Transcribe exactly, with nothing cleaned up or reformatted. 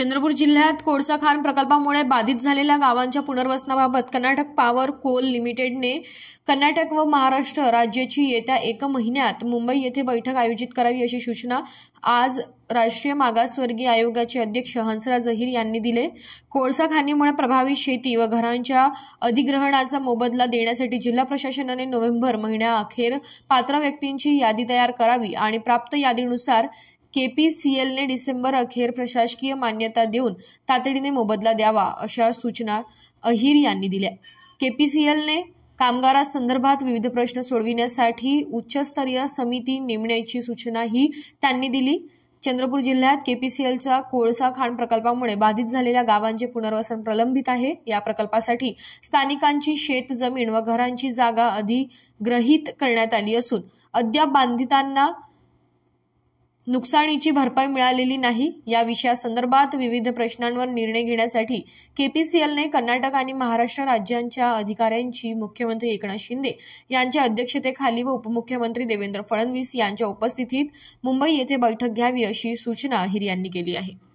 चंद्रपुर जिल्ह्यात कोळसा खाण प्रकल्पामुळे बाधित झालेल्या गावांच्या पुनर्वसनाबाबत कर्नाटक पावर कोल लिमिटेडने कर्नाटक व महाराष्ट्र राज्याची येत्या एक महिन्यात मुंबई येथे बैठक आयोजित करावी अशी सूचना आज राष्ट्रीय मागासवर्गीय आयोगाचे अध्यक्ष हंसराज जहीर यांनी दिले। कोळसा खाणीमुळे प्रभावित शेती व घरांच्या अधिग्रहणाचा मोबदला देण्यासाठी जिल्हा प्रशासनाने नोव्हेंबर महिन्याअखेर पात्र व्यक्तींची यादी तयार करावी आणि प्राप्त यादीनुसार केपीसीएलने डिसेंबर अखेर प्रशासकीय मान्यता देऊन तातडीने मोबदला द्यावा अशा सूचना अहिर यांनी दिल्या। केपीसीएलने कामगारांसंदर्भात विविध प्रश्न सोडविण्यासाठी उच्चस्तरीय समिती नेमण्याची सूचनाही त्यांनी दिली। चंद्रपूर जिल्ह्यात केपीसीएलचा कोळसा खाण प्रकल्पामुळे बाधित झालेल्या गावांचे पुनर्वसन प्रलंबित आहे। या प्रकल्पासाठी स्थानिकांची शेत जमीन व घरांची जागा अधिग्रहित करण्यात आली असून अद्याप बांधितांना नुकसानीची भरपाई मिळालेली नाही। या विषयासंदर्भात विविध प्रश्नांवर निर्णय घेण्यासाठी केपीसीएलने कर्नाटक आणि महाराष्ट्र राज्यांच्या अधिकाऱ्यांची मुख्यमंत्री एकनाथ शिंदे यांच्या अध्यक्षतेखाली व उपमुख्यमंत्री देवेंद्र फडणवीस यांच्या उपस्थितीत मुंबई येथे बैठक घ्यावी अशी सूचना अहिर यांनी केली आहे।